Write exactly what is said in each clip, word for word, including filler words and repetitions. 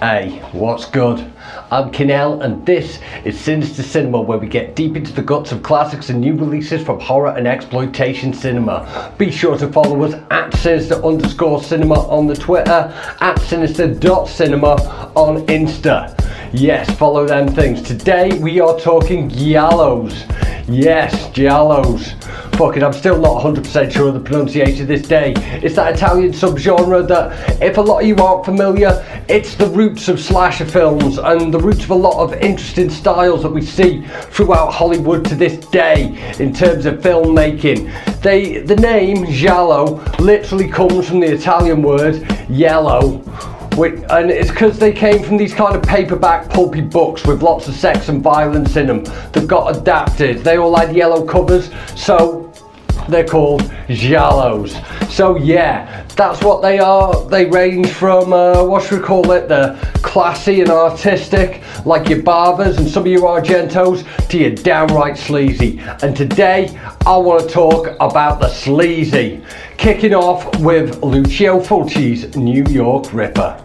Hey, what's good? I'm Kinnell and this is Sinister Cinema, where we get deep into the guts of classics and new releases from horror and exploitation cinema. Be sure to follow us at sinister underscore cinema on the Twitter, at sinister dot cinema on Insta. Yes, follow them things. Today we are talking giallos. Yes, giallos. Fuck it, I'm still not one hundred percent sure of the pronunciation this day. It's that Italian subgenre that, if a lot of you aren't familiar, it's the roots of slasher films and the roots of a lot of interesting styles that we see throughout Hollywood to this day in terms of filmmaking. They, the name giallo literally comes from the Italian word yellow. And it's because they came from these kind of paperback pulpy books with lots of sex and violence in them that got adapted. They all had yellow covers, so they're called giallos. So yeah, that's what they are. They range from, uh, what should we call it, the classy and artistic, like your Barbers and some of your Argentos, to your downright sleazy. And today, I want to talk about the sleazy. Kicking off with Lucio Fulci's New York Ripper.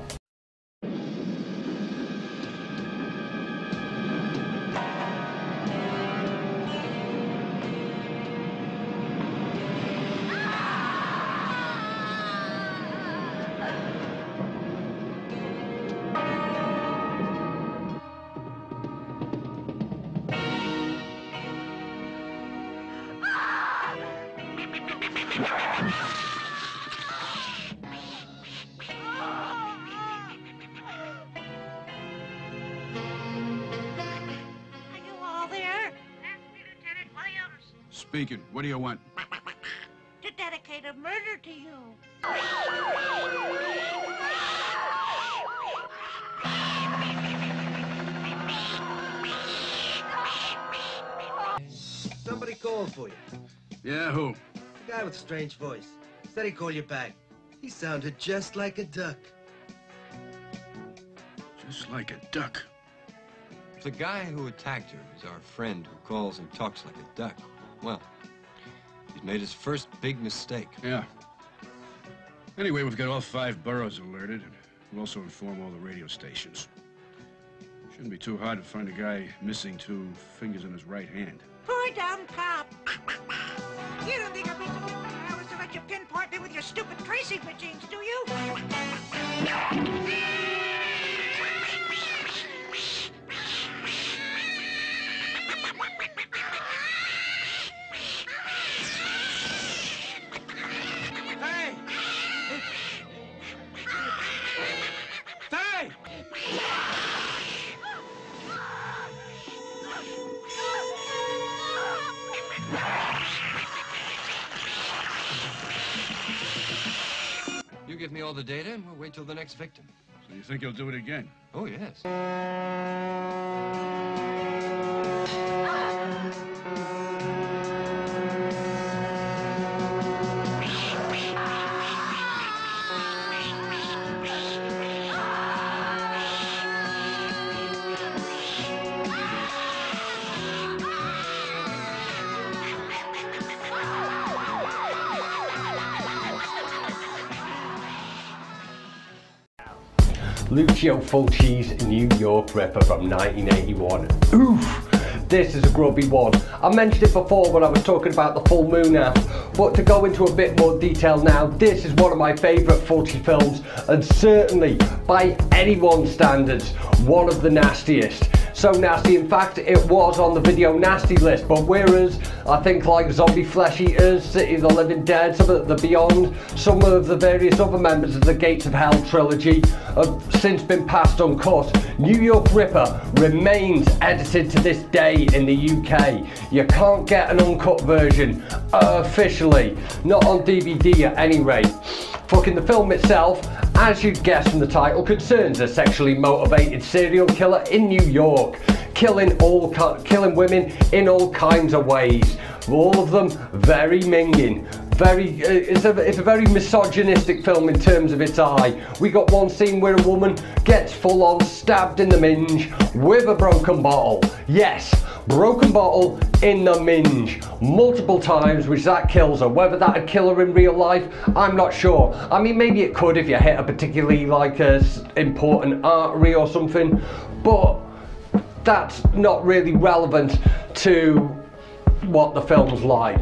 Speaking. What do you want? To dedicate a murder to you. Somebody called for you. Yeah, who? The guy with a strange voice. Said he'd call you back. He sounded just like a duck. Just like a duck? The guy who attacked her is our friend who calls and talks like a duck. Well, he's made his first big mistake. Yeah. Anyway, we've got all five boroughs alerted, and we'll also inform all the radio stations. Shouldn't be too hard to find a guy missing two fingers in his right hand. Poor dumb cop. You don't think I'm being told I was to let you pinpoint me with your stupid tracing machines, do you? You give me all the data and we'll wait till the next victim. So you think you'll do it again? Oh, yes. Lucio Fulci's New York Ripper from nineteen eighty-one. Oof! This is a grubby one. I mentioned it before when I was talking about the Full Moon app, but to go into a bit more detail now, this is one of my favourite Fulci films, and certainly, by anyone's standards, one of the nastiest. So nasty, in fact, it was on the video nasty list, but whereas I think like Zombie Flesh Eaters, City of the Living Dead, some of the Beyond, some of the various other members of the Gates of Hell trilogy have since been passed uncut, New York Ripper remains edited to this day in the U K. You can't get an uncut version, officially, not on D V D at any rate. Fucking the film itself, as you'd guess from the title, concerns a sexually motivated serial killer in New York, killing all killing women in all kinds of ways, all of them very minging, very, it's a, it's a very misogynistic film in terms of its eye. We got one scene where a woman gets full on stabbed in the minge with a broken bottle. Yes, broken bottle in the minge multiple times, which that kills her. Whether that would kill her in real life, I'm not sure. I mean, maybe it could if you hit a particularly like a important artery or something, but that's not really relevant to what the film's like.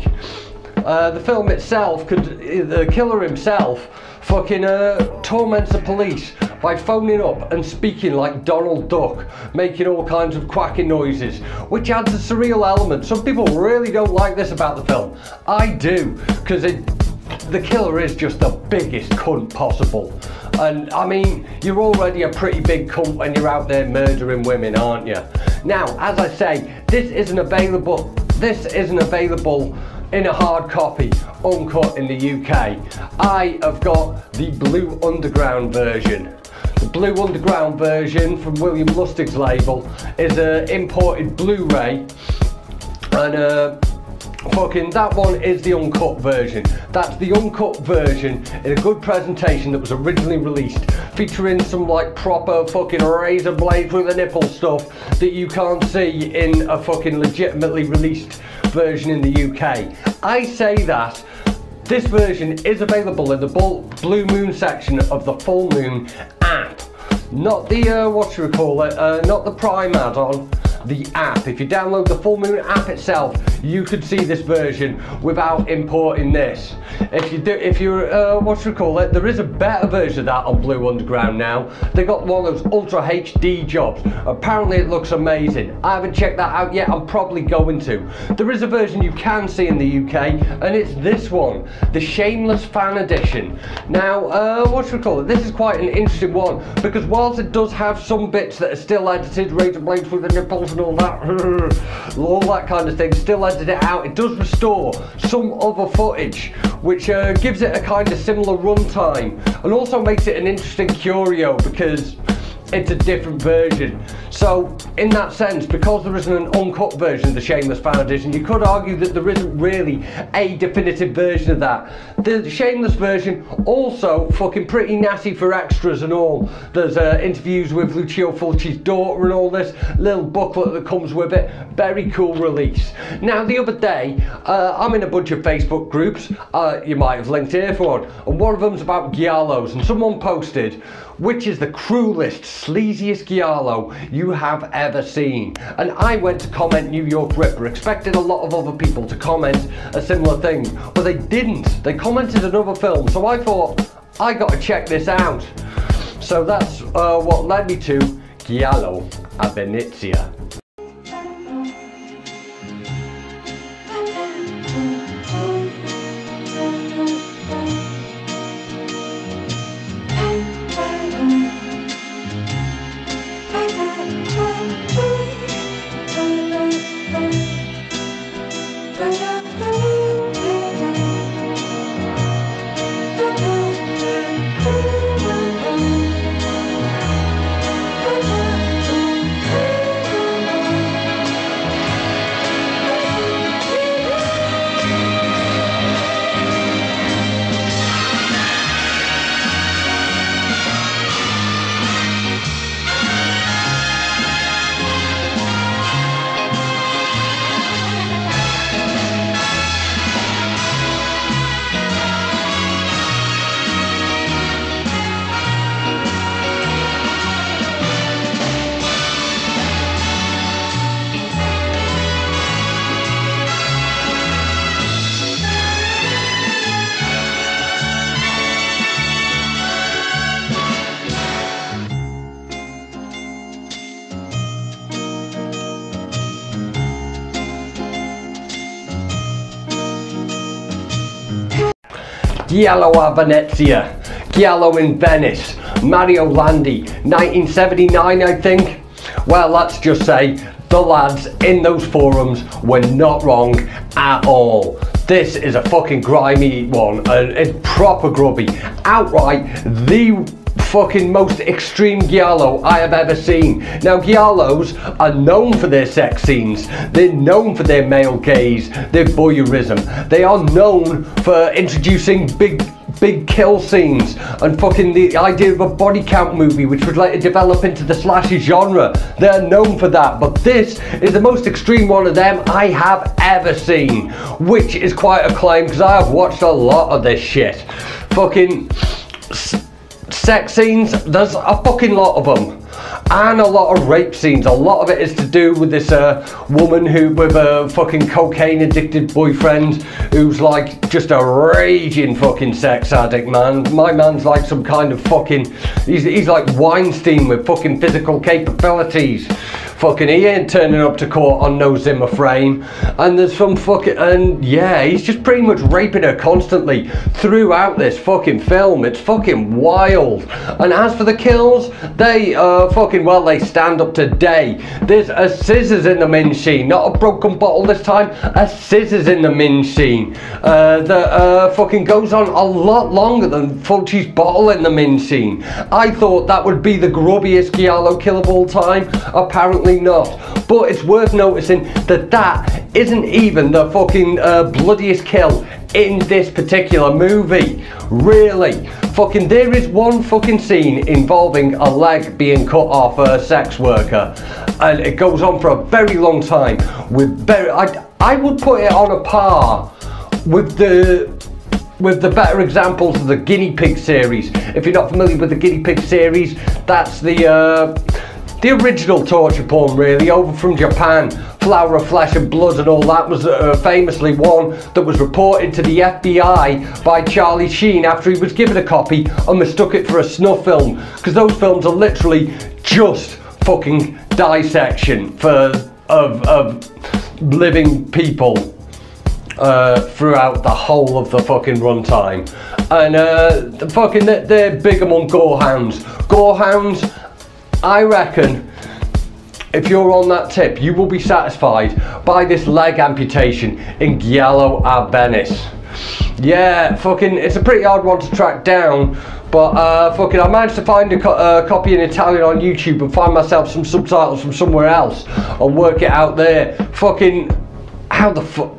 Uh, the film itself, could the killer himself fucking uh, torments the police by phoning up and speaking like Donald Duck, making all kinds of quacking noises, which adds a surreal element. Some people really don't like this about the film. I do, because the killer is just the biggest cunt possible. And I mean, you're already a pretty big cunt when you're out there murdering women, aren't you? Now, as I say, this isn't available, this isn't available in a hard copy, uncut in the U K. I have got the Blue Underground version. The Blue Underground version from William Lustig's label is an imported Blu-ray, and uh, fucking that one is the uncut version. That's the uncut version in a good presentation that was originally released, featuring some like proper fucking razor blade through the nipple stuff that you can't see in a fucking legitimately released version in the U K. I say that this version is available in the Blue Moon section of the Full Moon app, not the uh, what you call it, uh, not the Prime add-on, the app. If you download the Full Moon app itself, you could see this version without importing this. If you do, if you're uh, what you call it, there is a better version of that on Blue Underground now. They got one of those Ultra H D jobs. Apparently it looks amazing. I haven't checked that out yet. I'm probably going to. There is a version you can see in the U K, and it's this one, the Shameless Fan Edition. Now, uh, what you call it? This is quite an interesting one, because whilst it does have some bits that are still edited, razor blades with the nipples and all that, all that kind of thing, still edited it out. It does restore some other footage, which uh, gives it a kind of similar runtime, and also makes it an interesting curio because it's a different version. So in that sense, because there isn't an uncut version of the Shameless Fan Edition, you could argue that there isn't really a definitive version of that. The Shameless version also fucking pretty nasty for extras and all. There's uh, interviews with Lucio Fulci's daughter and all this little booklet that comes with it. Very cool release. Now the other day, uh, I'm in a bunch of Facebook groups, uh, you might have linked here for one, and one of them's about giallos, and someone posted, which is the cruelest, sleaziest giallo you have ever seen? And I went to comment New York Ripper, expecting a lot of other people to comment a similar thing, but they didn't. They commented another film, so I thought, I gotta check this out. So that's uh, what led me to Giallo a Venezia. Giallo a Venezia, Giallo in Venice, Mario Landi, nineteen seventy-nine I think. Well, let's just say the lads in those forums were not wrong at all. This is a fucking grimy one, and it's proper grubby. Outright the fucking most extreme giallo I have ever seen. Now, giallos are known for their sex scenes. They're known for their male gaze, their voyeurism. They are known for introducing big big kill scenes and fucking the idea of a body count movie, which would later develop into the slasher genre. They're known for that, but this is the most extreme one of them I have ever seen, which is quite a claim because I have watched a lot of this shit. Fucking sex scenes, there's a fucking lot of them. And a lot of rape scenes. A lot of it is to do with this uh, woman who, with a fucking cocaine addicted boyfriend who's like just a raging fucking sex addict, man. My man's like some kind of fucking, he's, he's like Weinstein with fucking physical capabilities. Fucking he ain't turning up to court on no Zimmer frame. And there's some fucking, and yeah, he's just pretty much raping her constantly throughout this fucking film. It's fucking wild. And as for the kills, they uh fucking, well, they stand up today. There's a scissors in the min scene, not a broken bottle this time, a scissors in the min scene uh, that uh, fucking goes on a lot longer than Fulci's bottle in the min scene. I thought that would be the grubbiest giallo kill of all time, apparently not, but it's worth noticing that that isn't even the fucking uh, bloodiest kill in this particular movie. Really, fucking there is one fucking scene involving a leg being cut off a sex worker, and it goes on for a very long time with very, I, I would put it on a par with the with the better examples of the Guinea Pig series. If you're not familiar with the Guinea Pig series, that's the uh, the original torture porn, really, over from Japan. Flower of Flesh and Blood and all that was uh, famously one that was reported to the F B I by Charlie Sheen after he was given a copy and mistook it for a snuff film, because those films are literally just fucking dissection for of, of living people uh, throughout the whole of the fucking runtime. And uh, the fucking, they're big among gorehounds. Gorehounds, I reckon, if you're on that tip, you will be satisfied by this leg amputation in Giallo a Venezia. Yeah, fucking, it's a pretty hard one to track down, but uh, fucking, I managed to find a co uh, copy in Italian on YouTube and find myself some subtitles from somewhere else and work it out there. Fucking, how the fuck?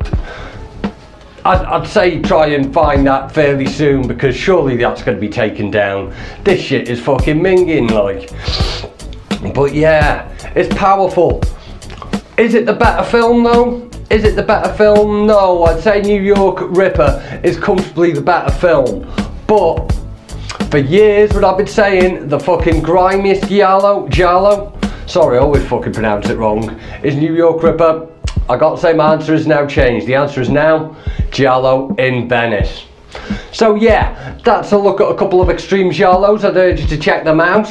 I'd, I'd say try and find that fairly soon, because surely that's going to be taken down. This shit is fucking minging, like. But yeah, it's powerful. Is it the better film though? Is it the better film? No, I'd say New York Ripper is comfortably the better film. But for years, what I've been saying, the fucking grimiest giallo, giallo, sorry, I always fucking pronounce it wrong, is New York Ripper. I gotta say my answer is now changed. The answer is now Giallo in Venice. So yeah, that's a look at a couple of extreme giallos. I'd urge you to check them out.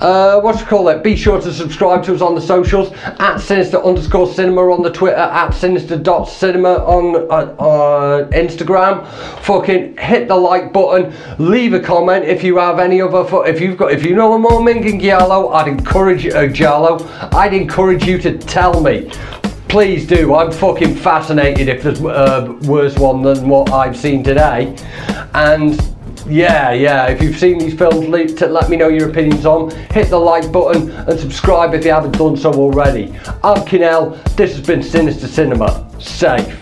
Uh, what do you call it? Be sure to subscribe to us on the socials, at sinister underscore cinema on the Twitter, at sinister dot cinema on uh, uh, Instagram. Fucking hit the like button. Leave a comment if you have any other. If you've got, if you know a more minging giallo, I'd encourage uh, giallo. I'd encourage you to tell me. Please do. I'm fucking fascinated if there's a worse one than what I've seen today. And yeah, yeah, if you've seen these films, let me know your opinions on. Hit the like button and subscribe if you haven't done so already. I'm Kinnell. This has been Sinister Cinema. Safe.